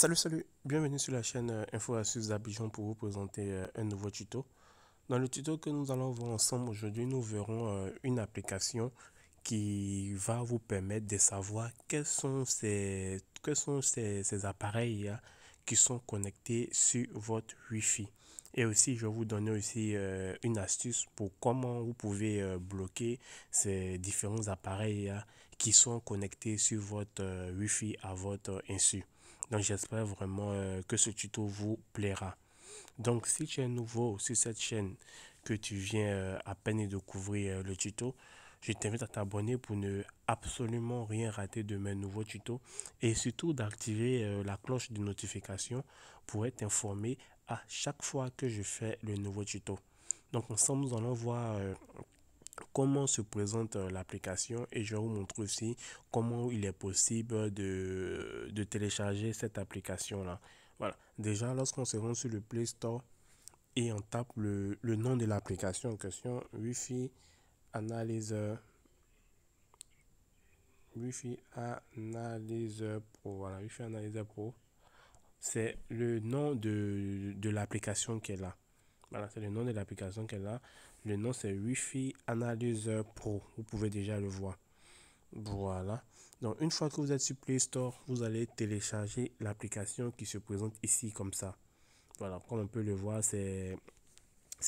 Salut, bienvenue sur la chaîne infos et astuces d'Abidjan pour vous présenter un nouveau tuto. Dans le tuto que nous allons voir ensemble aujourd'hui, nous verrons une application qui va vous permettre de savoir quels sont ces appareils qui sont connectés sur votre Wi-Fi. Et aussi, je vais vous donner aussi une astuce pour comment vous pouvez bloquer ces différents appareils qui sont connectés sur votre Wi-Fi à votre insu. Donc, j'espère vraiment que ce tuto vous plaira. Donc, si tu es nouveau sur cette chaîne, que tu viens à peine de découvrir le tuto, je t'invite à t'abonner pour ne absolument rien rater de mes nouveaux tutos et surtout d'activer la cloche de notification pour être informé à chaque fois que je fais le nouveau tuto. Donc ensemble, nous allons voir comment se présente l'application et je vais vous montrer aussi comment il est possible de télécharger cette application-là. Voilà, déjà lorsqu'on se rend sur le Play Store et on tape le nom de l'application en question, Wi-Fi Analyzer Pro. Voilà, Wi-Fi Analyzer Pro, c'est le nom de l'application qu'elle a. Voilà, c'est le nom de l'application qu'elle a. Le nom, c'est Wi-Fi Analyzer Pro. Vous pouvez déjà le voir. Voilà. Donc, une fois que vous êtes sur Play Store, vous allez télécharger l'application qui se présente ici comme ça. Voilà, comme on peut le voir, c'est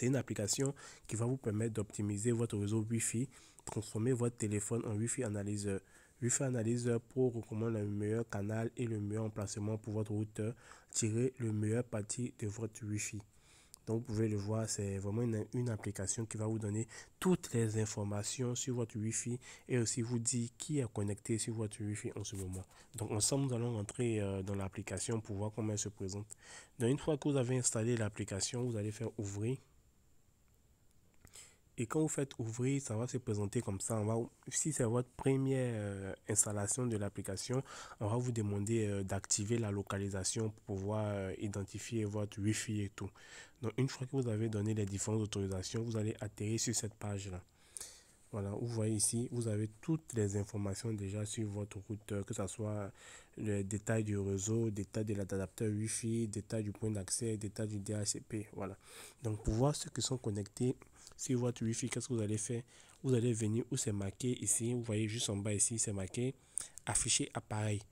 une application qui va vous permettre d'optimiser votre réseau Wi-Fi, transformer votre téléphone en Wi-Fi Analyzer. Wi-Fi Analyzer Pro recommande le meilleur canal et le meilleur emplacement pour votre routeur, tirer le meilleur parti de votre Wi-Fi. Donc, vous pouvez le voir, c'est vraiment une application qui va vous donner toutes les informations sur votre Wi-Fi et aussi vous dire qui est connecté sur votre Wi-Fi en ce moment. Donc, ensemble, nous allons rentrer dans l'application pour voir comment elle se présente. Donc, une fois que vous avez installé l'application, vous allez faire ouvrir. Et quand vous faites ouvrir, ça va se présenter comme ça. Si c'est votre première installation de l'application, on va vous demander d'activer la localisation pour pouvoir identifier votre Wi-Fi et tout. Donc, une fois que vous avez donné les différentes autorisations, vous allez atterrir sur cette page-là. Voilà, vous voyez ici, vous avez toutes les informations déjà sur votre routeur, que ce soit le détail du réseau, détail de l'adaptateur Wi-Fi, détail du point d'accès, détail du DHCP. Voilà. Donc, pour voir ceux qui sont connectés sur votre Wi-Fi, qu'est-ce que vous allez faire? Vous allez venir où c'est marqué ici. Vous voyez juste en bas ici, c'est marqué afficher appareil.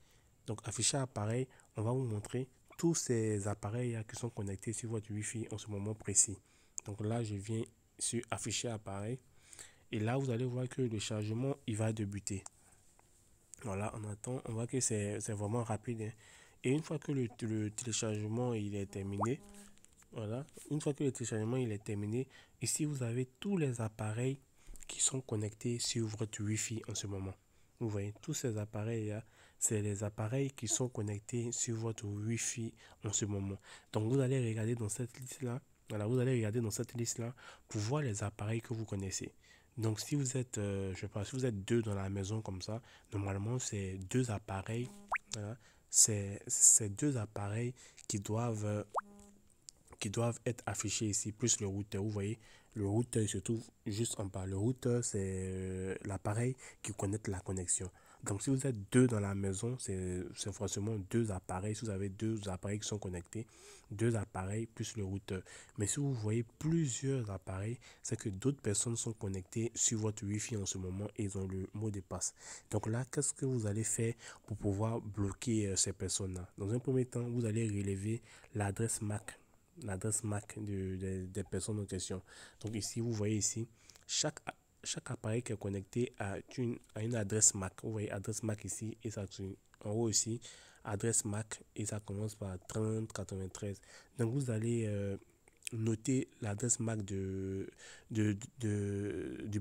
Donc, afficher appareil, on va vous montrer tous ces appareils qui sont connectés sur votre Wi-Fi en ce moment précis. Donc là, je viens sur afficher appareil. Et là, vous allez voir que le chargement, il va débuter. Voilà, on attend. On voit que c'est vraiment rapide. Hein. Et une fois que le téléchargement, il est terminé. Voilà, une fois que le téléchargement il est terminé, ici vous avez tous les appareils qui sont connectés sur votre Wi-Fi en ce moment. Vous voyez, tous ces appareils-là, c'est les appareils qui sont connectés sur votre Wi-Fi en ce moment. Donc vous allez regarder dans cette liste-là, voilà, vous allez regarder dans cette liste-là pour voir les appareils que vous connaissez. Donc si vous êtes, je pense, si vous êtes deux dans la maison comme ça, normalement c'est deux appareils, voilà, c'est ces deux appareils qui doivent être affichés ici, plus le routeur. Vous voyez, le routeur se trouve juste en bas. Le routeur, c'est l'appareil qui connecte la connexion. Donc, si vous êtes deux dans la maison, c'est forcément deux appareils. Si vous avez deux appareils qui sont connectés, deux appareils plus le routeur. Mais si vous voyez plusieurs appareils, c'est que d'autres personnes sont connectées sur votre Wi-Fi en ce moment et ils ont le mot de passe. Donc là, qu'est-ce que vous allez faire pour pouvoir bloquer ces personnes-là? Dans un premier temps, vous allez relever l'adresse MAC. L'adresse MAC des personnes en question. Donc ici, vous voyez ici, chaque appareil qui est connecté à une adresse MAC. Vous voyez adresse MAC ici et ça en haut aussi, adresse MAC et ça commence par 3093. Donc vous allez noter l'adresse MAC du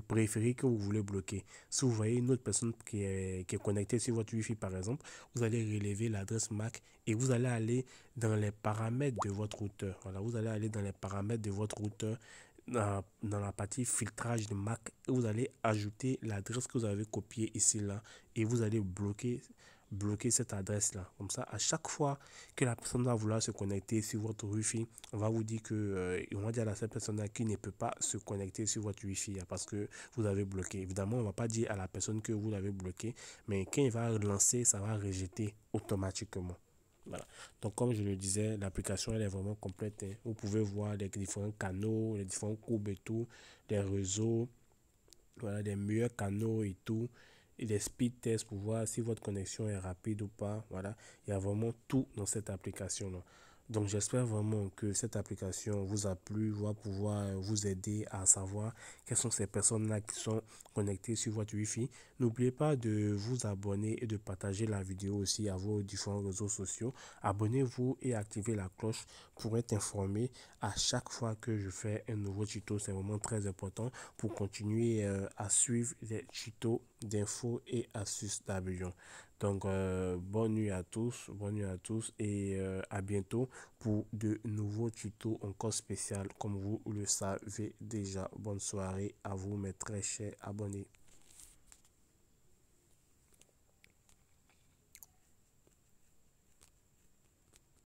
périphérique que vous voulez bloquer. Si vous voyez une autre personne qui est connectée sur votre Wi-Fi par exemple, vous allez relever l'adresse MAC et vous allez aller dans les paramètres de votre routeur. Voilà, vous allez aller dans les paramètres de votre routeur dans la partie filtrage de MAC et vous allez ajouter l'adresse que vous avez copiée ici là et vous allez bloquer cette adresse là. Comme ça, à chaque fois que la personne va vouloir se connecter sur votre Wi-Fi, on va vous dire que on va dire à cette personne là qui ne peut pas se connecter sur votre Wi-Fi parce que vous avez bloqué. Évidemment, on va pas dire à la personne que vous l'avez bloqué, mais quand il va lancer, ça va rejeter automatiquement. Voilà. Donc, comme je le disais, l'application elle est vraiment complète. Hein. Vous pouvez voir les différents canaux, les différents courbes et tout, les réseaux, voilà, les meilleurs canaux et tout, et des speed tests pour voir si votre connexion est rapide ou pas. Voilà, il y a vraiment tout dans cette application-là. Donc, j'espère vraiment que cette application vous a plu, va pouvoir vous aider à savoir quelles sont ces personnes-là qui sont connectées sur votre Wi-Fi. N'oubliez pas de vous abonner et de partager la vidéo aussi à vos différents réseaux sociaux. Abonnez-vous et activez la cloche pour être informé à chaque fois que je fais un nouveau tuto. C'est vraiment très important pour continuer à suivre les tutos d'infos et astuces d'Abidjan. Donc, bonne nuit à tous, et à bientôt pour de nouveaux tutos encore spéciaux, comme vous le savez déjà. Bonne soirée à vous, mes très chers abonnés.